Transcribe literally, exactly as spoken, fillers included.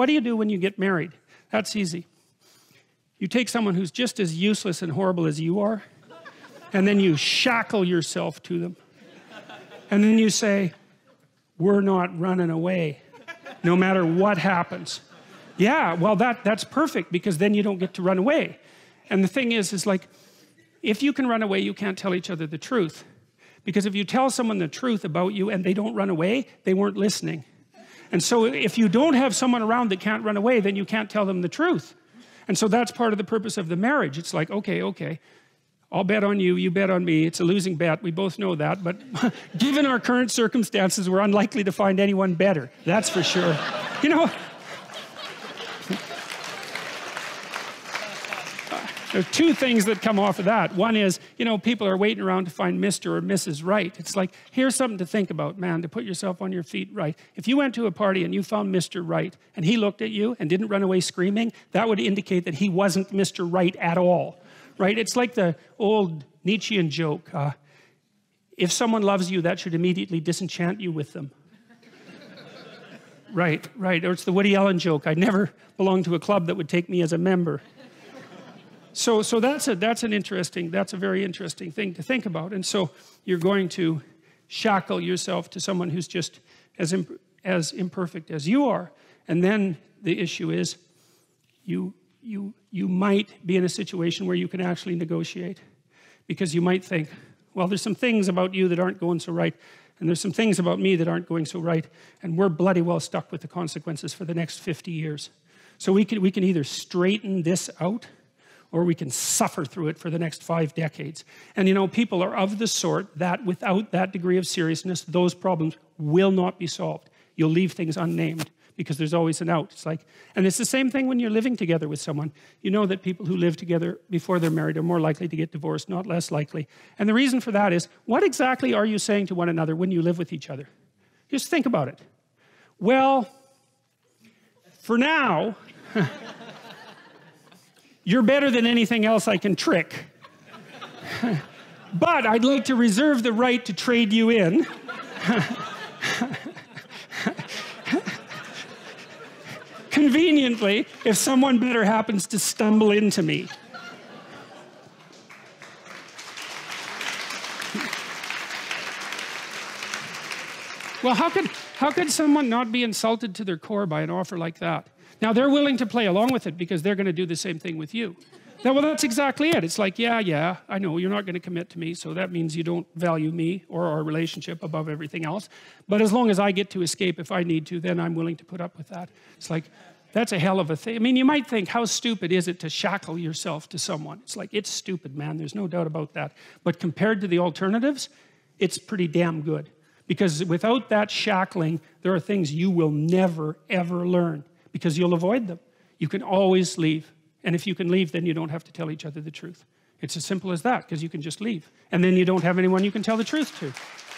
What do you do when you get married? That's easy. You take someone who's just as useless and horrible as you are, and then you shackle yourself to them. And then you say, we're not running away, no matter what happens. Yeah, well, that, that's perfect, because then you don't get to run away. And the thing is, is like, if you can run away, you can't tell each other the truth. Because if you tell someone the truth about you and they don't run away, they weren't listening. And so if you don't have someone around that can't run away, then you can't tell them the truth. And so that's part of the purpose of the marriage. It's like, okay, okay, I'll bet on you, you bet on me. It's a losing bet, we both know that. But given our current circumstances, we're unlikely to find anyone better. That's for sure. You know, there are two things that come off of that. One is, you know, people are waiting around to find Mister or Missus Right. It's like, here's something to think about, man, to put yourself on your feet right. If you went to a party and you found Mister Right, and he looked at you and didn't run away screaming, that would indicate that he wasn't Mister Right at all, right? It's like the old Nietzschean joke. Uh, if someone loves you, that should immediately disenchant you with them. Right, right. Or it's the Woody Allen joke. I never belonged to a club that would take me as a member. So, so that's, a, that's an interesting, that's a very interesting thing to think about. And so you're going to shackle yourself to someone who's just as, imp as imperfect as you are. And then the issue is you, you, you might be in a situation where you can actually negotiate. Because you might think, well, there's some things about you that aren't going so right. And there's some things about me that aren't going so right. And we're bloody well stuck with the consequences for the next fifty years. So we can, we can either straighten this out, or we can suffer through it for the next five decades. And you know, people are of the sort that without that degree of seriousness, those problems will not be solved. You'll leave things unnamed because there's always an out. It's like, and it's the same thing when you're living together with someone. You know that people who live together before they're married are more likely to get divorced, not less likely. And the reason for that is, what exactly are you saying to one another when you live with each other? Just think about it. Well, for now, you're better than anything else I can trick. But I'd like to reserve the right to trade you in. Conveniently, if someone better happens to stumble into me. Well, how could, how could someone not be insulted to their core by an offer like that? Now, they're willing to play along with it because they're going to do the same thing with you. Now, well, that's exactly it. It's like, yeah, yeah, I know you're not going to commit to me, so that means you don't value me or our relationship above everything else. But as long as I get to escape if I need to, then I'm willing to put up with that. It's like, that's a hell of a thing. I mean, you might think, how stupid is it to shackle yourself to someone? It's like, it's stupid, man. There's no doubt about that. But compared to the alternatives, it's pretty damn good. Because without that shackling, there are things you will never, ever learn. Because you'll avoid them. You can always leave. And if you can leave, then you don't have to tell each other the truth. It's as simple as that, because you can just leave. And then you don't have anyone you can tell the truth to.